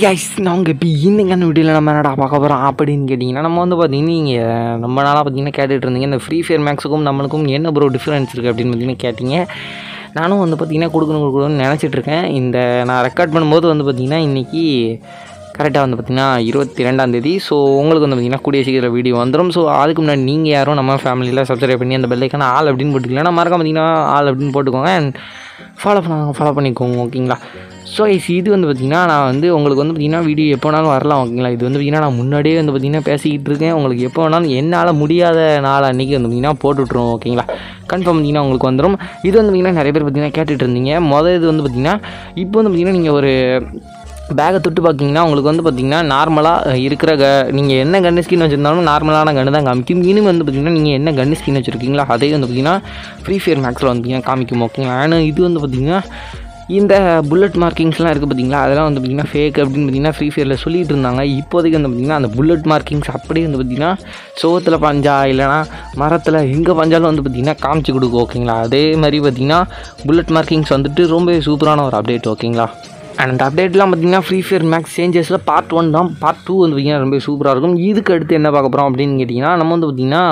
Hi guys, நான் உங்கள் இப்போ இன்னைக்கு அந்த வீடியோவில் நம்ம என்னடா பார்க்க போகிறோம் அப்படின்னு கேட்டிங்கன்னா, நம்ம வந்து பார்த்தீங்கன்னா நீங்கள் ரொம்ப நாளாக பார்த்தீங்கன்னா கேட்டுகிட்டு இருந்தீங்க இந்த ஃப்ரீ ஃபயர் மேக்ஸுக்கும் நம்மளுக்கும் என்ன ப்ரோ டிஃப்ரென்ஸ் இருக்குது அப்படின்னு பார்த்தீங்கன்னா கேட்டிங்க. நானும் வந்து பார்த்தீங்கன்னா கொடுக்கணும்னு நினச்சிட்ருக்கேன். இந்த நான் ரெக்கார்ட் பண்ணும்போது வந்து பார்த்திங்கன்னா இன்றைக்கி கரெக்டாக வந்து பார்த்திங்கன்னா 22ஆம் தேதி. ஸோ உங்களுக்கு வந்து பார்த்திங்கன்னா கூடிய சீக்கிரம் வீடியோ வந்துடும். ஸோ அதுக்கு முன்னாடி நீங்கள் யாரும் நம்ம ஃபேமிலியில் சப்ஸ்கிரைப் பண்ணி அந்த பெல் ஐக்கான் ஆல் அப்படின்னு போட்டுக்கலாம், மறக்காம பார்த்திங்கன்னா ஆல் அப்படின்னு போட்டுக்கோங்க அண்ட் ஃபாலோ பண்ணிக்கோங்க, ஓகேங்களா. ஸோ இது வந்து பார்த்திங்கன்னா நான் வந்து உங்களுக்கு வந்து பார்த்திங்கன்னா வீடியோ எப்போனாலும் வரலாம், ஓகேங்களா. இது வந்து பார்த்திங்கன்னா நான் முன்னாடியே வந்து பார்த்திங்கன்னா பேசிக்கிட்டு இருக்கேன். உங்களுக்கு எப்போ வேணாலும் என்னால் முடியாத நாள் அன்றைக்கி வந்து பார்த்திங்கன்னா போட்டுவிட்ருவோம், ஓகேங்களா. கன்ஃபார்ம் பார்த்திங்கன்னா உங்களுக்கு வந்துடும். இது வந்து பார்த்திங்கன்னா நிறைய பேர் பார்த்திங்கன்னா கேட்டுகிட்டு இருந்தீங்க. இது வந்து பார்த்திங்கன்னா இப்போ வந்து பார்த்திங்கன்னா நீங்கள் ஒரு பேக்கை தொட்டு பார்த்திங்கன்னா உங்களுக்கு வந்து பார்த்திங்கன்னா நார்மலாக இருக்கிற நீங்கள் என்ன கன்னு ஸ்கின் வச்சுருந்தாலும் நார்மலான கன்று தான் காமிக்கும். இனிமேல் வந்து பார்த்திங்கன்னா நீங்கள் என்ன கன்னு ஸ்கின் வச்சுருக்கீங்களா அதே வந்து பார்த்திங்கன்னா ஃப்ரீ ஃபயர் மேக்ஸில் வந்து பார்த்திங்கன்னா காமிக்கும், ஓகேங்களா. ஆனால் இது வந்து பார்த்திங்கன்னா இந்த புல்லட் மார்க்கிங்ஸ்லாம் இருக்குது பார்த்திங்களா, அதெல்லாம் வந்து பார்த்திங்கன்னா ஃபேக் அப்படின்னு பார்த்திங்கன்னா ஃப்ரீ ஃபயரில் சொல்லிகிட்டு இருந்தாங்க. இப்போதைக்கு வந்து பார்த்திங்கன்னா அந்த புல்லட் மார்க்கிங்ஸ் அப்படியே வந்து பார்த்திங்கன்னா சோத்தில் பஞ்சா இல்லைனா மரத்தில் எங்கே பஞ்சாலும் வந்து பார்த்திங்கன்னா காமிச்சு கொடுக்கும், ஓகேங்களா. அதே மாதிரி பார்த்திங்கன்னா புல்லட் மார்க்கிங்ஸ் வந்துட்டு ரொம்பவே சூப்பரான ஒரு அப்டேட், ஓகேங்களா. அண்ட் அந்த அப்டேட்லாம் பார்த்திங்கன்னா ஃப்ரீ ஃபயர் மேக்ஸ் சேஞ்சஸில் பார்ட் 1 தான். பார்ட் 2 வந்து பார்த்திங்கன்னா ரொம்ப சூப்பராக இருக்கும். இதுக்கு அடுத்து என்ன பார்க்க போகிறோம் அப்படின்னு கேட்டிங்கன்னா, நம்ம வந்து பார்த்திங்கன்னா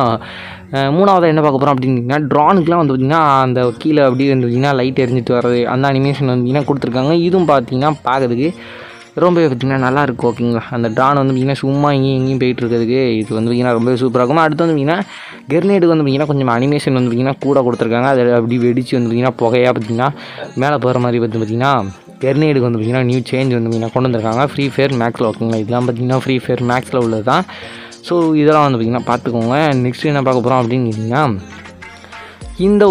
மூணாவது என்ன பார்க்க போகிறோம் அப்படின்னு கேட்டிங்கன்னா, ட்ரானுக்குலாம் வந்து பார்த்திங்கன்னா அந்த கீழே அப்படியே வந்து பார்த்திங்கன்னா லைட் எரிஞ்சிட்டு வர்றது அந்த அனிமேஷன் வந்து பார்த்திங்கன்னா கொடுத்துருக்காங்க. இதுவும் பார்த்திங்கன்னா பார்க்குறதுக்கு ரொம்ப பார்த்திங்கன்னா நல்லாயிருக்கும், ஓகேங்களா. அந்த ட்ரான் வந்து பார்த்திங்கன்னா சும்மா எங்கேயும் போயிட்டு இருக்கிறதுக்கு இது வந்து பார்த்திங்கன்னா ரொம்ப சூப்பராக இருக்கும். அடுத்து வந்து பார்த்திங்கன்னா கெர்னேடுக்கு வந்து பார்த்திங்கன்னா கொஞ்சம் அனிமேஷன் வந்து பார்த்திங்கன்னா கூட கொடுத்துருக்காங்க. அது அப்படி வெடிச்சு வந்து பார்த்திங்கன்னா புகையாக பார்த்திங்கன்னா மேலே போகிற மாதிரி வந்து பார்த்திங்கன்னா கெர்னேடுக்கு வந்து பார்த்திங்கன்னா நியூ சேஞ்ச் வந்து பார்த்திங்கன்னா கொண்டு வந்திருக்காங்க ஃப்ரீ ஃபயர் மேக்ஸில், ஓகேங்களா. இதெல்லாம் பார்த்திங்கன்னா ஃப்ரீ ஃபயர் மேக்ஸில் உள்ளது தான். ஸோ இதெல்லாம் வந்து பார்த்திங்கன்னா பார்த்துக்கோங்க. நெக்ஸ்ட் என்ன பார்க்க போகிறோம் அப்படின்னு கேட்டிங்கன்னா, இந்த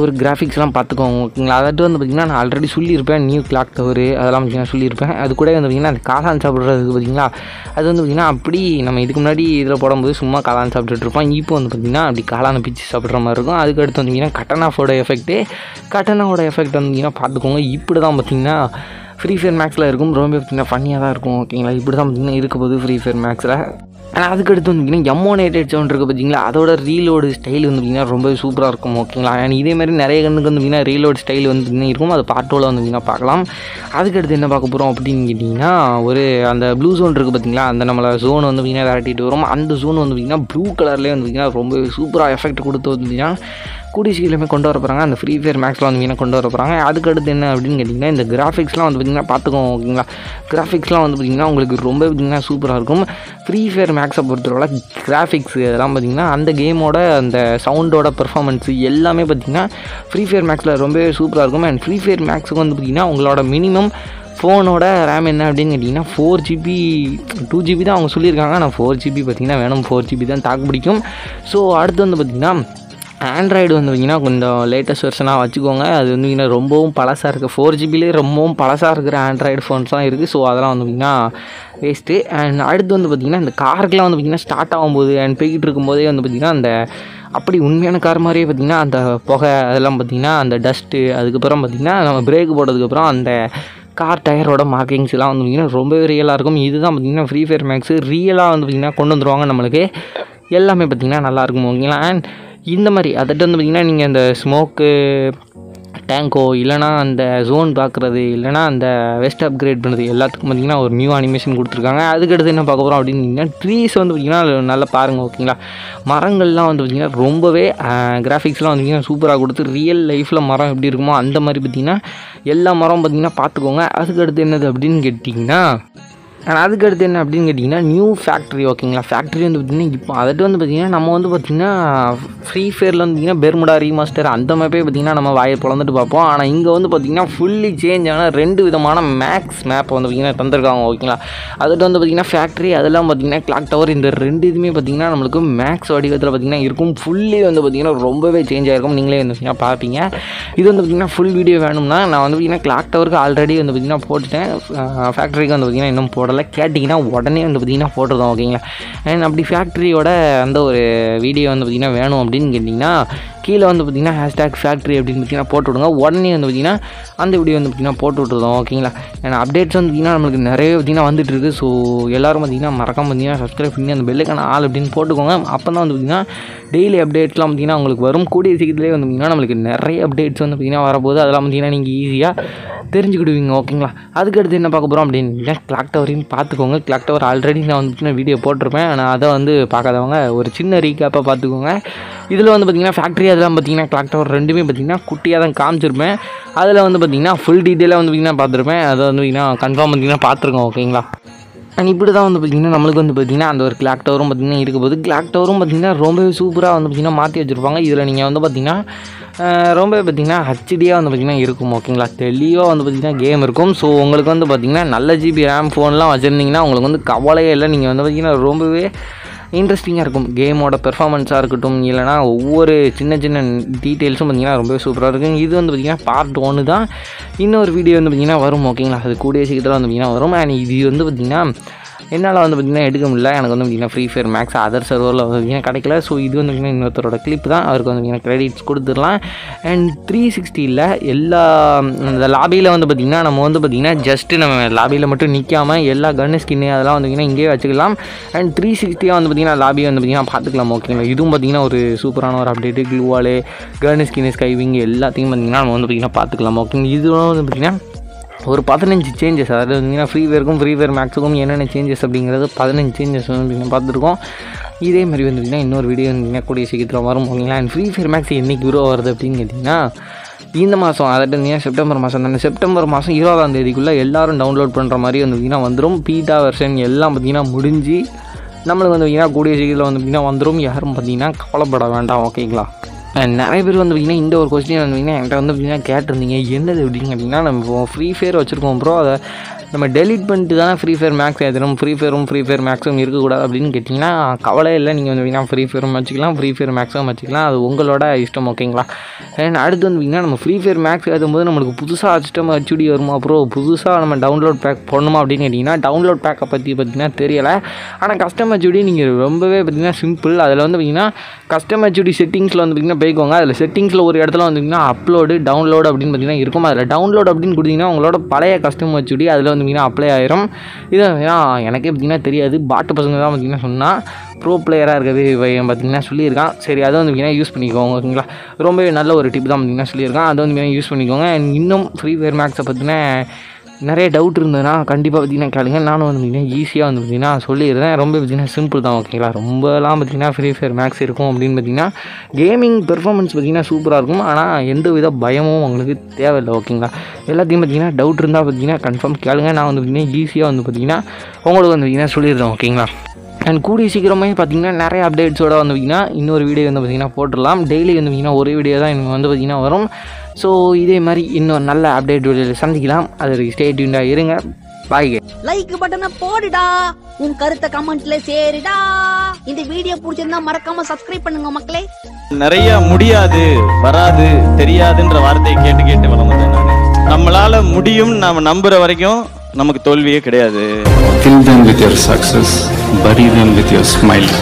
ஒரு கிராஃபிக்ஸ்லாம் பார்த்துக்கோங்க, ஓகேங்களா. அதாட்டு வந்து பார்த்திங்கன்னா நான் ஆல்ரெடி சொல்லியிருப்பேன், நியூ கிளாக் டவர் அதெல்லாம் பார்த்திங்கன்னா சொல்லியிருப்பேன். அது கூட வந்து பார்த்திங்கன்னா அந்த காளான் சாப்பிட்றதுக்கு பார்த்திங்கன்னா அது வந்து பார்த்திங்கன்னா அப்படி நம்ம இதுக்கு முன்னாடி இதில் போடும்போது சும்மா காளான் சாப்பிட்டுட்ருப்போம். இப்போ வந்து பார்த்திங்கன்னா அப்படி காளானை பிச்சு சாப்பிட்ற மாதிரி இருக்கும். அதுக்கடுத்து வந்து பார்த்திங்கன்னா கட்டனாவோட எஃபெக்ட் வந்து பார்த்திங்கன்னா பார்த்துக்கோங்க. இப்படி தான் பார்த்திங்கன்னா ஃப்ரீ ஃபயர் மேக்ஸில் இருக்கும், ரொம்ப பார்த்திங்கன்னா ஃபன்னியாக தான் இருக்கும், ஓகேங்களா. இப்படி தான் பார்த்திங்கன்னா இருக்க போது ஃப்ரீ ஃபயர் மேக்ஸில். ஆனால் அதுக்கடுத்து வந்து பார்த்திங்கன்னா எம்மோனேட்டட் சவுண்ட் இருக்குது பார்த்திங்களா, அதோட ரீலோடு ஸ்டைல் வந்து பார்த்திங்கன்னா ரொம்ப சூப்பராக இருக்கும், ஓகேங்களா. அண்ட் இதேமாதிரி நிறைய கண்ணுக்கு வந்து பார்த்திங்கன்னா ரீலோடு ஸ்டைல் வந்து பார்த்திங்கன்னா இருக்கும். அது பார்ட்டோவில் வந்து பார்த்திங்கன்னா பார்க்கலாம். அதுக்கடுத்து என்ன பார்க்க போகிறோம் அப்படின்னு கேட்டிங்கன்னா, ஒரு அந்த ப்ளூ ஜோன் இருக்குது பார்த்திங்களா, அந்த நம்மளை ஜோன் வந்து பார்த்திங்கன்னா விரட்டிட்டு வரும். அந்த ஜோன் வந்து பார்த்திங்கன்னா ப்ளூ கலர்லேயே வந்து பார்த்திங்கன்னா ரொம்ப சூப்பராக எஃபெக்ட் கொடுத்து வந்து பார்த்திங்கன்னா கூடிய சீக்கிரமே கொண்டு வர போகிறாங்க. அந்த ஃப்ரீ ஃபயர் மேக்ஸில் வந்து பார்த்திங்கன்னா கொண்டு வர போகிறாங்க. அதுக்கடுத்து என்ன அப்படின்னு கேட்டிங்கன்னா, இந்த கிராஃபிக்ஸ்லாம் வந்து பார்த்திங்கன்னா பார்த்துக்கோங்க, ஓகேங்களா. கிராஃபிக்ஸ்லாம் வந்து பார்த்திங்கன்னா உங்களுக்கு ரொம்ப பார்த்திங்கன்னா சூப்பராக இருக்கும். ஃப்ரீ ஃபயர் மேக்ஸை பொறுத்தவரை கிராஃபிக்ஸ் இதெல்லாம் பார்த்திங்கன்னா அந்த கேமோட அந்த சவுண்டோட பெர்ஃபார்மன்ஸு எல்லாமே பார்த்திங்கன்னா ஃப்ரீ ஃபயர் மேக்ஸில் ரொம்ப சூப்பராக இருக்கும். அண்ட் ஃப்ரீ ஃபயர் மேக்ஸுக்கு வந்து பார்த்திங்கன்னா உங்களோட மினிமம் ஃபோனோட ரேம் என்ன அப்படின்னு கேட்டிங்கன்னா 4GB 2GB தான் அவங்க சொல்லியிருக்காங்க. ஆனால் 4GB பார்த்திங்கன்னா வேணும், 4GB தான் தாக்கு பிடிக்கும். ஸோ அடுத்து வந்து பார்த்திங்கன்னா ஆண்ட்ராய்டு வந்து பார்த்திங்கன்னா கொஞ்சம் லேட்டஸ்ட் வெர்ஷனாக வச்சுக்கோங்க. அது வந்து பார்த்திங்கன்னா ரொம்பவும் பழசாக இருக்குது, 4GBலேயே ரொம்பவும் பழசாக இருக்கிற ஆண்ட்ராய்டு ஃபோன்ஸ்லாம் இருக்குது. ஸோ அதெல்லாம் வந்து பார்த்திங்கன்னா வேஸ்ட்டு. அண்ட் அடுத்து வந்து பார்த்திங்கன்னா இந்த காருக்குலாம் வந்து பார்த்திங்கன்னா ஸ்டார்ட் ஆகும்போது அண்ட் போய்கிட்டு இருக்கும்போதே வந்து பார்த்திங்கன்னா அந்த அப்படி உண்மையான கார் மாதிரியே பார்த்திங்கன்னா அந்த புகை அதெல்லாம் பார்த்திங்கன்னா அந்த டஸ்ட்டு, அதுக்கப்புறம் பார்த்திங்கன்னா நம்ம பிரேக் போட்டதுக்கப்புறம் அந்த கார் டயரோட மார்க்கிங்ஸ்லாம் வந்து பார்த்திங்கன்னா ரொம்பவே ரியலாக இருக்கும். இதுதான் பார்த்திங்கன்னா ஃப்ரீ ஃபயர் மேக்ஸு ரியலாக வந்து பார்த்திங்கன்னா கொண்டு வந்துடுவாங்க, நம்மளுக்கு எல்லாமே பார்த்திங்கன்னா நல்லாயிருக்கும், ஓகேங்களா. அண்ட் இந்த மாதிரி அதட்டு வந்து பார்த்திங்கன்னா நீங்கள் இந்த ஸ்மோக்கு டேங்கோ இல்லைனா அந்த ஜோன் பார்க்குறது இல்லைனா அந்த வெஸ்ட் அப்கிரேட் பண்ணுறது எல்லாத்துக்கும் பார்த்திங்கன்னா ஒரு நியூ அனிமேஷன் கொடுத்துருக்காங்க. அதுக்கடுத்து என்ன பார்க்க போகிறோம் அப்படின்னு பார்த்திங்கன்னா, ட்ரீஸ் வந்து பார்த்திங்கன்னா நல்லா பாருங்கள், ஓகேங்களா. மரங்கள்லாம் வந்து பார்த்திங்கன்னா ரொம்பவே கிராஃபிக்ஸ்லாம் வந்து பார்த்திங்கன்னா சூப்பராக கொடுத்து ரியல் லைஃப்பில் மரம் எப்படி இருக்குமோ அந்த மாதிரி பார்த்திங்கன்னா எல்லா மரம் பார்த்திங்கன்னா பார்த்துக்கோங்க. அதுக்கடுத்து என்னது அப்படின்னு கேட்டிங்கன்னா, ஆனால் அதுக்கடுத்து என்ன அப்படின்னு கேட்டிங்கன்னா நியூ ஃபேக்ட்ரி, ஓகேங்களா. ஃபேக்ட்ரி வந்து பார்த்திங்கன்னா இப்போ அதட்டு வந்து பார்த்திங்கன்னா நம்ம வந்து பார்த்திங்கன்னா ஃப்ரீ ஃபயரில் வந்து பார்த்திங்கன்னா பெர்முடா ரீமாஸ்டர் அந்த மேப்பே பார்த்திங்கன்னா நம்ம வாயை பிளந்துட்டு பார்ப்போம். ஆனால் இங்கே வந்து பார்த்திங்கன்னா ஃபுல்லி சேஞ்ச் ஆனால் 2 விதமான மேக்ஸ் மேப்பை வந்து பார்த்திங்கன்னா தந்திருக்காங்க, ஓகேங்களா. அதட்டு வந்து பார்த்திங்கன்னா ஃபேக்ட்ரி அதெல்லாம் பார்த்திங்கன்னா கிளாக் டவர் இந்த 2 இதுவுமே பார்த்திங்கன்னா நம்மளுக்கு மேக்ஸ் வடிவத்தில் பார்த்திங்கன்னா இருக்கும். ஃபுல்லி வந்து பார்த்திங்கன்னா ரொம்பவே சேஞ்ச் ஆகிருக்கும், நீங்களே வந்து பார்த்திங்கன்னா பார்ப்பீங்க. இது வந்து பார்த்திங்கன்னா ஃபுல் வீடியோ வேணும்னா நான் வந்து பார்த்திங்கன்னா கிளாக் டவருக்கு ஆல்ரெடி வந்து பார்த்திங்கன்னா போட்டுட்டேன், ஃபேக்ட்ரிக்கு வந்து பார்த்திங்கன்னா இன்னும் போடலாம். கேட்டிங்கன்னா உடனே வந்து பார்த்திங்கன்னா போட்டுருந்தோம், ஓகேங்களா. அண்ட் அப்படி ஃபேக்ட்ரியோட அந்த ஒரு வீடியோ வந்து பார்த்திங்கன்னா வேணும் அப்படின்னு கேட்டிங்கன்னா கீழே வந்து பார்த்தீங்கன்னா ஹேஷ்டாக் ஃபேக்ட்ரி அப்படின்னு பார்த்தீங்கன்னா போட்டு விடுங்க. உடனே வந்து பார்த்தீங்கன்னா அந்த வீடியோ வந்து பார்த்தீங்கன்னா போட்டு விட்டுருந்தோம் ஓகேங்களா. ஏன்னா அப்டேட்ஸ் வந்து பார்த்தீங்கன்னா நம்மளுக்கு நிறைய பார்த்தீங்கன்னா வந்துட்டு இருக்குது. ஸோ எல்லோரும் பார்த்தீங்கன்னா மறக்காம பார்த்தீங்கன்னா சப்ஸ்கிரைப் பண்ணி அந்த பெல்லுக்கான ஆள் அப்படின்னு போட்டுக்கோங்க. அப்போ தான் வந்து பார்த்தீங்கன்னா டெய்லி அப்டேட்ஸ்லாம் பார்த்தீங்கன்னா உங்களுக்கு வரும். கூடிய சீக்கிரத்துலேயே வந்து பார்த்தீங்கன்னா நம்மளுக்கு நிறைய அப்டேட்ஸ் வந்து பார்த்தீங்கன்னா வரப்போகுது. அதெல்லாம் பார்த்தீங்கன்னா நீங்கள் ஈஸியாக தெரிஞ்சுக்கிடுவீங்க ஓகேங்களா. அதுக்கடுத்து என்ன பார்க்க போகிறோம் அப்படின்னா கிளாக் டவரையும் பார்த்துக்கோங்க. கிளாக் டவர் ஆல்ரெடி நான் வந்து வீடியோ போட்டிருப்பேன், ஆனால் அதை வந்து பார்க்காதவங்க ஒரு சின்ன ரீகேப்பாக பார்த்துக்கோங்க. இதில் வந்து பார்த்திங்கன்னா ஃபேக்ட்ரி அதெல்லாம் பார்த்திங்கன்னா கிளாக் டவர் ரெண்டுமே பார்த்திங்கன்னா குட்டியாக தான் காமிச்சிருப்பேன். அதில் வந்து பார்த்திங்கன்னா ஃபுல் டீட்டெயிலாக வந்து பார்த்திங்கன்னா பார்த்துருப்பேன். அதை வந்து பார்த்திங்கன்னா கன்ஃபார்ம் பார்த்திங்கன்னா பார்த்துருக்கோம் ஓகேங்களா. அண்ட் இப்படி தான் வந்து பார்த்திங்கன்னா நம்மளுக்கு வந்து பார்த்திங்கன்னா அந்த ஒரு கிளாக் டவரும் பார்த்திங்கன்னா இருக்க போது. கிளாக் டவரும் பார்த்திங்கன்னா ரொம்பவே சூப்பராக வந்து பார்த்திங்கன்னா மாற்றி வச்சுருப்பாங்க. இதில் நீங்கள் வந்து பார்த்திங்கன்னா ரொம்ப பார்த்திங்கன்னா ஹச்டியாக வந்து பார்த்திங்கன்னா இருக்கும் ஓகேங்களா. தெளிவாக வந்து பார்த்திங்கன்னா கேம் இருக்கும். ஸோ உங்களுக்கு வந்து பார்த்திங்கன்னா நல்ல ஜிபி ரேம் ஃபோன்லாம் வச்சுருந்தீங்கன்னா உங்களுக்கு வந்து கவலையே இல்லை. நீங்கள் வந்து பார்த்திங்கன்னா ரொம்பவே இன்ட்ரெஸ்டிங்காக இருக்கும். கேமோட பெர்ஃபார்மன்ஸாக இருக்கட்டும், இல்லைனா ஒவ்வொரு சின்ன சின்ன டீட்டெயில்ஸும் பார்த்திங்கன்னா ரொம்பவே சூப்பராக இருக்கும். இது வந்து பார்த்திங்கன்னா பார்ட் 1 தான். இன்னொரு வீடியோ வந்து பார்த்திங்கன்னா வரும் ஓகேங்களா. அது கூடிய சீக்கிரத்தில் வந்து பார்த்திங்கன்னா வரும். அண்ட் இது வந்து பார்த்திங்கன்னா என்னால் வந்து பார்த்திங்கன்னா எடுக்க முடியல. எனக்கு வந்து பார்த்திங்கன்னா ஃப்ரீ ஃபயர் மேக்ஸ் அதர் சர்வரில் வந்து பார்த்திங்கன்னா கிடைக்கல. ஸோ இது வந்து பார்த்திங்கன்னா இன்னொருத்தரோட கிளிப் தான். அவருக்கு வந்து பார்த்திங்கன்னா க்ரெடிட்ஸ் கொடுத்துடலாம். அண்ட் 360ல் எல்லா அந்த லாபியில் வந்து பார்த்திங்கன்னா நம்ம வந்து பார்த்திங்கன்னா ஜஸ்ட்டு நம்ம லாபியில் மட்டும் நிற்காமல் எல்லா கன்னு ஸ்கின்னு அதெல்லாம் வந்து பார்த்திங்கன்னா இங்கேயே வச்சுக்கலாம். அண்ட் 360யாக வந்து பார்த்திங்கன்னா லாபியை வந்து பார்த்திங்கன்னா பார்த்துக்கலாம் ஓகேங்களா. இதுவும் பார்த்திங்கன்னா ஒரு சூப்பரான ஒரு அப்டேட்டு. க்ளூவாலே கன்னு ஸ்கின்னு ஸ்கைவிங் எல்லாத்தையும் பார்த்திங்கன்னா நம்ம வந்து பார்த்திங்கன்னா பார்த்துக்கலாம் ஓகேங்களா. இதுவும் வந்து பார்த்திங்கன்னா ஒரு 15 சேஞ்சஸ், அதாவது பார்த்திங்கன்னா ஃப்ரீ ஃபயருக்கும் ஃப்ரீ ஃபயர் மேக்ஸுக்கும் என்னென்ன சேஞ்சஸ் அப்படிங்கிறது 15 சேஞ்சஸ் வந்து பார்த்துருக்கோம். இதே மாதிரி வந்து பார்த்திங்கன்னா இன்னொரு வீடியோ வந்து கூடிய சீக்கிரம் வரும் ஓகேங்களா. அண்ட் ஃப்ரீ ஃபயர் மேக்ஸ் என்றைக்கு க்ரோ வருது அப்படின்னு கேட்டிங்கன்னா இந்த மாதம், அதாவது பார்த்திங்கன்னா செப்டம்பர் மாதம் தானே, செப்டம்பர் மாதம் 20ஆம் தேதிக்குள்ளே எல்லோரும் டவுன்லோட் பண்ணுற மாதிரி வந்து பார்த்திங்கன்னா வந்துடும். பீட்டா வெர்ஷன் எல்லாம் பார்த்திங்கன்னா முடிஞ்சு நம்மளுக்கு வந்து பார்த்திங்கன்னா கூடிய சீக்கிரத்தில் வந்து பார்த்திங்கன்னா வந்துடும். யாரும் பார்த்திங்கன்னா கவலைப்பட வேண்டாம் ஓகேங்களா. நிறைய பேர் வந்து பார்த்திங்கன்னா இந்த ஒரு கொஸ்டின் வந்து பார்த்திங்கன்னா என்கிட்ட வந்து பார்த்திங்கன்னா கேட்டிருந்தீங்க. என்னது எப்படிங்க அப்படின்னா, நம்ம ஃப்ரீ ஃபயர் வச்சுருக்கோம் ப்ரோ, அதை நம்ம டெலிட் பண்ணிட்டு தானே ஃப்ரீ ஃபயர் மேக்ஸ் ஏற்றணும், ஃப்ரீ ஃபயர் மேக்ஸும் இருக்கக்கூடாது அப்படின்னு கேட்டிங்கன்னா கவலை இல்லை. நீங்கள் வந்து பார்த்திங்கன்னா ஃப்ரீ ஃபயரும் வச்சுக்கலாம், ஃப்ரீ ஃபயர் மேக்ஸும் வச்சுக்கலாம். அது உங்களோட இஷ்டம் ஓகேங்களா. ஏன்னா அடுத்து வந்து பார்த்திங்கன்னா நம்ம ஃப்ரீ ஃபயர் மேக்ஸ் ஏற்றும் போது நம்மளுக்கு புதுசாக சிஸ்டம் ஹச்டி வருமா ப்ரோ, புதுசாக நம்ம டவுன்லோட் பேக் போடணுமா அப்படின்னு கேட்டிங்கன்னா டவுன்லோட் பேக்கை பற்றி பார்த்திங்கன்னா தெரியலை. ஆனால் கஸ்டம் ஹச்டி நீங்கள் ரொம்பவே பார்த்திங்கன்னா சிம்பிள். அதில் வந்து பார்த்திங்கன்னா கஸ்டம் ஹச்டி செட்டிங்ஸில் வந்து பார்த்திங்கன்னா போய்க்கோங்க. அதில் செட்டிங்ஸில் ஒரு இடத்துல வந்து பார்த்திங்கன்னா அப்லோடு டவுன்லோடு அப்படின்னு பார்த்திங்கன்னா இருக்கும். அதில் டவுன்லோடு அப்படின்னு கொடுத்திங்கன்னா உங்களோட பழைய கஸ்டம் ஹச்டி அதில் வந்து பார்த்திங்கன்னா அப்ளை ஆயிரும். இது எனக்கே பார்த்திங்கன்னா தெரியாது, பாட்டு பசங்க தான் பார்த்திங்கன்னா சொன்னால் ப்ரோ பிளேயராக இருக்கிறது பார்த்திங்கன்னா சொல்லியிருக்கான். சரி, அதை வந்து பார்த்திங்கன்னா யூஸ் பண்ணிக்கோங்க ஓகேங்களா. ரொம்பவே நல்ல ஒரு டிப் தான் பார்த்திங்கன்னா சொல்லியிருக்கான். அதை வந்து பார்த்திங்கன்னா யூஸ் பண்ணிக்கோங்க. இன்னும் ஃப்ரீ ஃபயர் மேக்ஸை பார்த்திங்கன்னா நிறைய டவுட் இருந்ததுன்னா கண்டிப்பாக பார்த்திங்கன்னா கேளுங்க. நானும் வந்து பார்த்திங்கன்னா ஈஸியாக வந்து பார்த்திங்கன்னா சொல்லியிருந்தேன். ரொம்ப பார்த்திங்கன்னா சிம்பிள் தான் ஓகேங்களா. ரொம்பலாம் பார்த்திங்கன்னா ஃப்ரீ ஃபயர் மேக்ஸ் இருக்கும் அப்படின்னு பார்த்திங்கன்னா கேமிங் பெர்ஃபார்மன்ஸ் பார்த்திங்கன்னா சூப்பராக இருக்கும். ஆனால் எந்த வித பயமும் உங்களுக்கு தேவையில்லை ஓகேங்களா. எல்லாத்தையும் பார்த்திங்கன்னா டவுட் இருந்தால் பார்த்திங்கன்னா கன்ஃபார்ம் கேளுங்க. நான் வந்து பார்த்திங்கன்னா ஈஸியாக வந்து பார்த்திங்கன்னா உங்களுக்கு வந்து பார்த்திங்கன்னா சொல்லியிருந்தேன் ஓகேங்களா. அண்ட் கூடிய சீக்கிரமே பார்த்திங்கன்னா நிறைய அப்டேட்ஸோடு வந்து பார்த்திங்கன்னா இன்னொரு வீடியோ வந்து பார்த்திங்கன்னா போட்டுடலாம். டெய்லி வந்து பார்த்திங்கன்னா ஒரே வீடியோ தான் எனக்கு வந்து பார்த்திங்கன்னா வரும். ஸோ இதே மாதிரி இன்னொரு நல்ல அப்டேட் வீடியோவில் சந்திக்கலாம். அது ஸ்டே டியூன்டாக இருங்க. பாய். லைக் பட்டனை போடுடா, உன் கருத்தை கமெண்ட்ல சேருடா. இந்த வீடியோ பிடிச்சிருந்தா மறக்காம சப்ஸ்கிரைப் பண்ணுங்க மக்களே. நிறைய முடியாது, வராது, தெரியாதுன்ற வார்த்தையை கேட்டு கேட்டு வளர்ந்தேன் நான். நம்மளால முடியும், நாம நம்புற வரைக்கும் நமக்கு தோல்வியே கிடையாது. Kill them with your success, bury them with your smile.